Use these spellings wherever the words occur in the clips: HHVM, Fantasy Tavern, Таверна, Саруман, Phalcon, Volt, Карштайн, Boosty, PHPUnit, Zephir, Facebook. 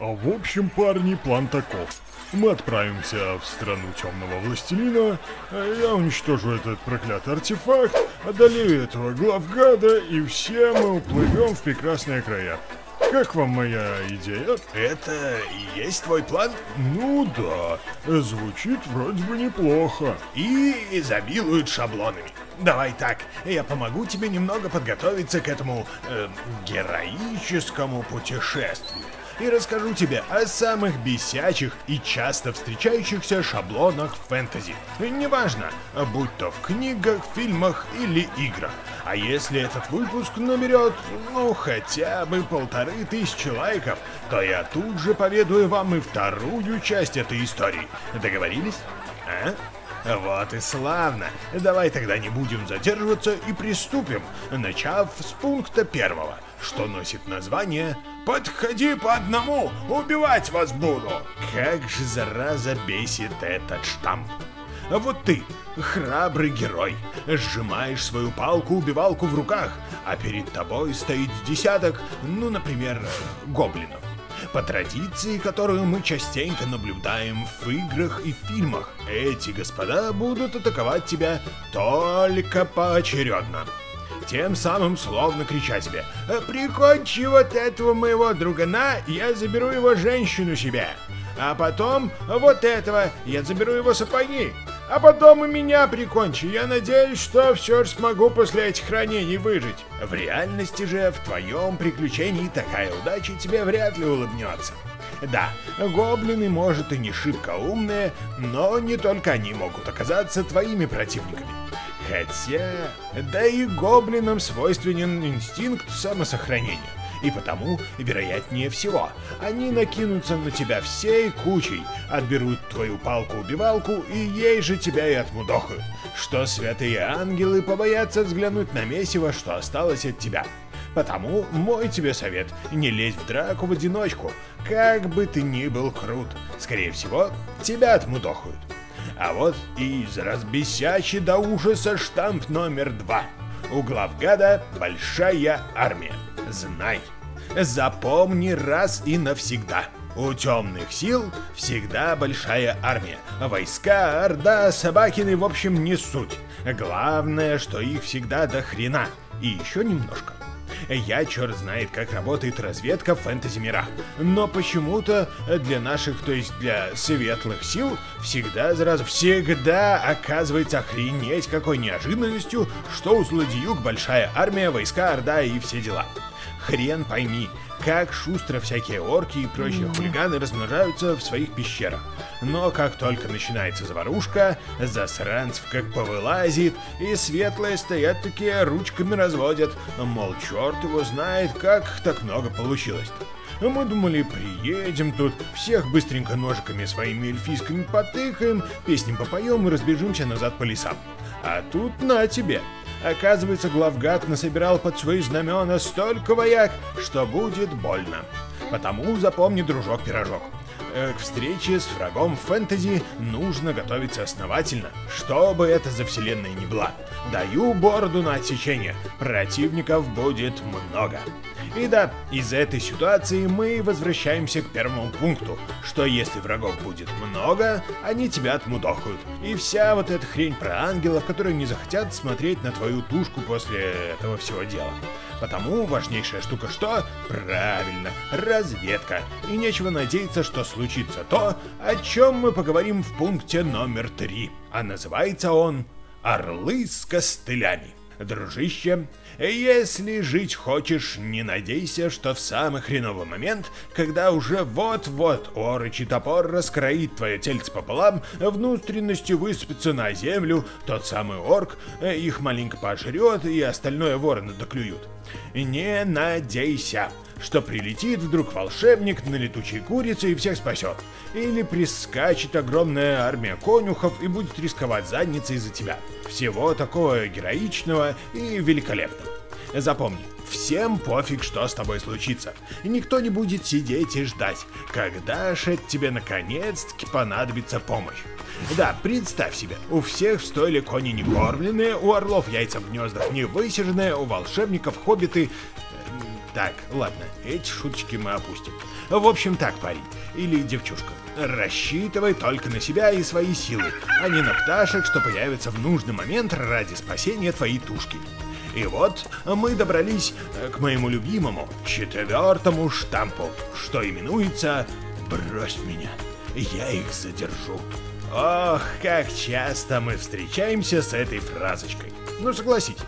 А в общем, парни, план таков. Мы отправимся в страну темного властелина, я уничтожу этот проклятый артефакт, одолею этого главгада, и все мы уплывем в прекрасные края. Как вам моя идея? Это и есть твой план? Ну да, звучит вроде бы неплохо. И изобилуют шаблонами. Давай так, я помогу тебе немного подготовиться к этому героическому путешествию. И расскажу тебе о самых бесячих и часто встречающихся шаблонах фэнтези. Неважно, будь то в книгах, фильмах или играх. А если этот выпуск наберет, ну, хотя бы 1500 лайков, то я тут же поведаю вам и вторую часть этой истории. Договорились? А? Вот и славно. Давай тогда не будем задерживаться и приступим, начав с пункта первого, что носит название «Подходи по одному, убивать вас буду». Как же, зараза, бесит этот штамп. А вот ты, храбрый герой, сжимаешь свою палку-убивалку в руках, а перед тобой стоит десяток, ну, например, гоблинов. По традиции, которую мы частенько наблюдаем в играх и фильмах, эти господа будут атаковать тебя только поочередно. Тем самым словно крича тебе: «Прикончи вот этого моего другана, я заберу его женщину себе. А потом вот этого, я заберу его сапоги. А потом и меня прикончи, я надеюсь, что все же смогу после этих ранений выжить». В реальности же, в твоем приключении такая удача тебе вряд ли улыбнется. Да, гоблины, может, и не шибко умные, но не только они могут оказаться твоими противниками. Хотя, да и гоблинам свойственен инстинкт самосохранения. И потому, вероятнее всего, они накинутся на тебя всей кучей, отберут твою палку-убивалку и ей же тебя и отмудохают, что святые ангелы побоятся взглянуть на месиво, что осталось от тебя. Потому мой тебе совет: не лезь в драку в одиночку, как бы ты ни был крут, скорее всего, тебя отмудохают. А вот и разбесячий до ужаса штамп номер 2. У главгада большая армия. Знай, запомни раз и навсегда: у темных сил всегда большая армия. Войска, орда, собакины, в общем, не суть. Главное, что их всегда до хрена. И еще немножко. Я черт знает, как работает разведка в фэнтези-мирах, но почему-то для наших, то есть для светлых сил, всегда оказывается охренеть какой неожиданностью, что у злодеюк большая армия, войска, орда и все дела. Хрен пойми, как шустро всякие орки и прочие хулиганы размножаются в своих пещерах. Но как только начинается заварушка, засранцев как повылазит, и светлые стоят такие, ручками разводят, мол, черт его знает, как так много получилось-то. Мы думали, приедем тут, всех быстренько ножиками своими эльфийскими потыкаем, песням попоем и разбежимся назад по лесам. А тут на тебе. Оказывается, главгад насобирал под свои знамена столько вояк, что будет больно. Потому запомни, дружок-пирожок, к встрече с врагом в фэнтези нужно готовиться основательно, чтобы это за вселенная не была. Даю бороду на отсечение, противников будет много. И да, из этой ситуации мы возвращаемся к первому пункту, что если врагов будет много, они тебя отмудохают. И вся вот эта хрень про ангелов, которые не захотят смотреть на твою тушку после этого всего дела. Потому важнейшая штука что? Правильно, разведка. И нечего надеяться, что случится то, о чем мы поговорим в пункте номер 3. А называется он «Орлы с костылями». Дружище, если жить хочешь, не надейся, что в самый хреновый момент, когда уже вот-вот орочий топор раскроит твое тельце пополам, внутренности высыпется на землю, тот самый орк их маленько пожрет и остальное ворона доклюют. Не надейся, что прилетит вдруг волшебник на летучей курице и всех спасет. Или прискачет огромная армия конюхов и будет рисковать задницей из-за тебя. Всего такого героичного и великолепного. Запомни, всем пофиг, что с тобой случится. Никто не будет сидеть и ждать, когда же тебе наконец-таки понадобится помощь. Да, представь себе, у всех в стойле кони не кормленные, у орлов яйца в гнездах не высиженные, у волшебников хоббиты... Так, ладно, эти шуточки мы опустим. В общем так, парень, или девчушка, рассчитывай только на себя и свои силы, а не на пташек, что появятся в нужный момент ради спасения твоей тушки. И вот мы добрались к моему любимому четвертому штампу, что именуется «Брось меня, я их задержу». Ох, как часто мы встречаемся с этой фразочкой. Ну согласитесь,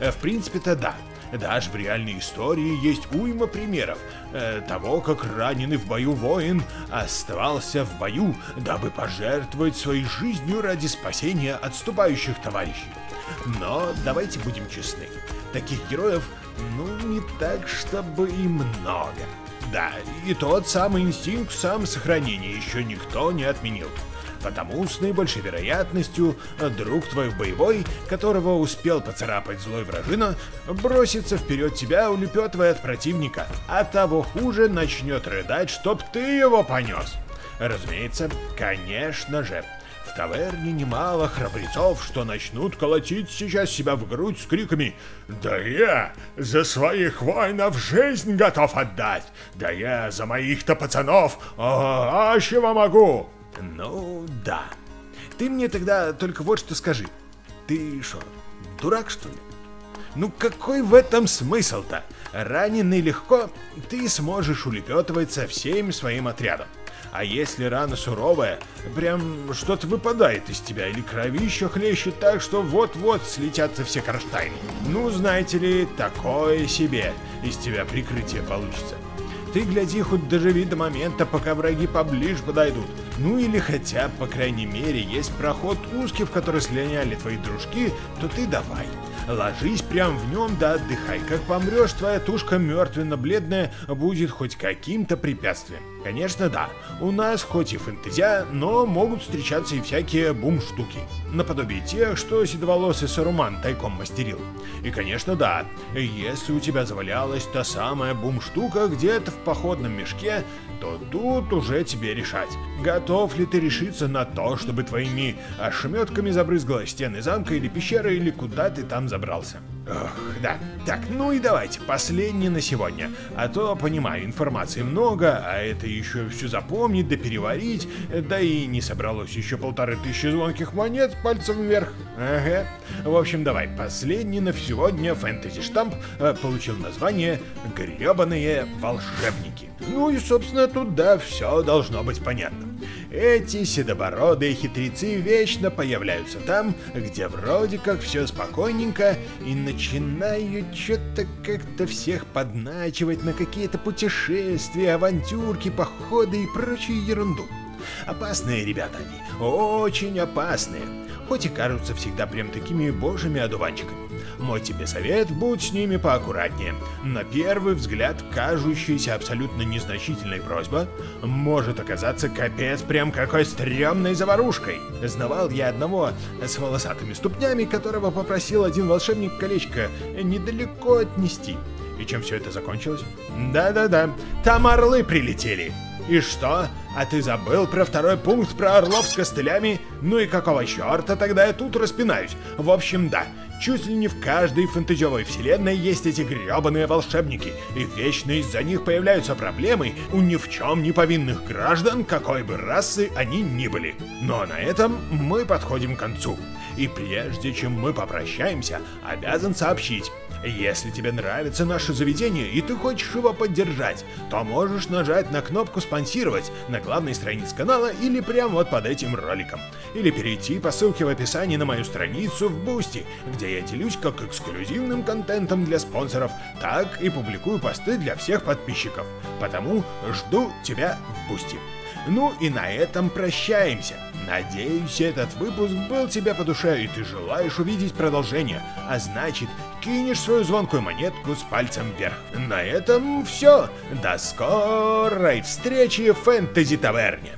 в принципе-то да. Даже в реальной истории есть уйма примеров того, как раненый в бою воин оставался в бою, дабы пожертвовать своей жизнью ради спасения отступающих товарищей. Но давайте будем честны, таких героев, ну, не так, чтобы и много. Да, и тот самый инстинкт самосохранения еще никто не отменил. Потому с наибольшей вероятностью друг твой боевой, которого успел поцарапать злой вражина, бросится вперед тебя, улепетывая от противника, а того хуже начнет рыдать, чтоб ты его понес. Разумеется, конечно же, в таверне немало храбрецов, что начнут колотить сейчас себя в грудь с криками: «Да я за своих воинов жизнь готов отдать! Да я за моих-то пацанов, а чего могу!» Ну да. Ты мне тогда только вот что скажи. Ты шо, дурак что ли? Ну какой в этом смысл-то? Раненый легко, ты сможешь улепетывать со всем своим отрядом. А если рана суровая, прям что-то выпадает из тебя или кровища хлещет так, что вот-вот слетятся все карштайны. Ну знаете ли, такое себе из тебя прикрытие получится. Ты, гляди, хоть доживи до момента, пока враги поближе подойдут. Ну или хотя, по крайней мере, есть проход узкий, в который слиняли твои дружки, то ты давай. Ложись прям в нем да отдыхай. Как помрешь, твоя тушка мертвенно-бледная будет хоть каким-то препятствием. Конечно, да, у нас хоть и фэнтезия, но могут встречаться и всякие бум-штуки. Наподобие тех, что седоволосый Саруман тайком мастерил. И конечно, да, если у тебя завалялась та самая бум-штука где-то в походном мешке, то тут уже тебе решать, готов ли ты решиться на то, чтобы твоими ошметками забрызгала стены замка или пещеры, или куда ты там забрался. Ох, да. Так, ну и давайте, последний на сегодня. А то, понимаю, информации много, а это еще все запомнить, да переварить, да и не собралось еще 1500 звонких монет пальцем вверх. Ага. В общем, давай, последний на сегодня фэнтези-штамп получил название «Гребаные волшебники». Ну и, собственно, тут, да, все должно быть понятно. Эти седобородые хитрецы вечно появляются там, где вроде как все спокойненько, и начинают что-то как-то всех подначивать на какие-то путешествия, авантюрки, походы и прочую ерунду. Опасные ребята они, очень опасные, хоть и кажутся всегда прям такими божьими одуванчиками. Мой тебе совет, будь с ними поаккуратнее. На первый взгляд, кажущаяся абсолютно незначительной просьба может оказаться капец прям какой стрёмной заварушкой. Знавал я одного с волосатыми ступнями, которого попросил один волшебник колечко недалеко отнести. И чем все это закончилось? Да-да-да, там орлы прилетели. И что? А ты забыл про второй пункт про орлов с костылями? Ну и какого черта тогда я тут распинаюсь? В общем, да, чуть ли не в каждой фэнтезиовой вселенной есть эти гребаные волшебники, и вечно из-за них появляются проблемы у ни в чем не повинных граждан, какой бы расы они ни были. Но на этом мы подходим к концу. И прежде чем мы попрощаемся, обязан сообщить. Если тебе нравится наше заведение и ты хочешь его поддержать, то можешь нажать на кнопку «Спонсировать» на главной странице канала или прямо вот под этим роликом. Или перейти по ссылке в описании на мою страницу в Boosty, где я делюсь как эксклюзивным контентом для спонсоров, так и публикую посты для всех подписчиков. Потому жду тебя в Boosty. Ну и на этом прощаемся. Надеюсь, этот выпуск был тебе по душе и ты желаешь увидеть продолжение, а значит, кинешь свою звонкую монетку с пальцем вверх. На этом все. До скорой встречи в Фэнтези Таверне.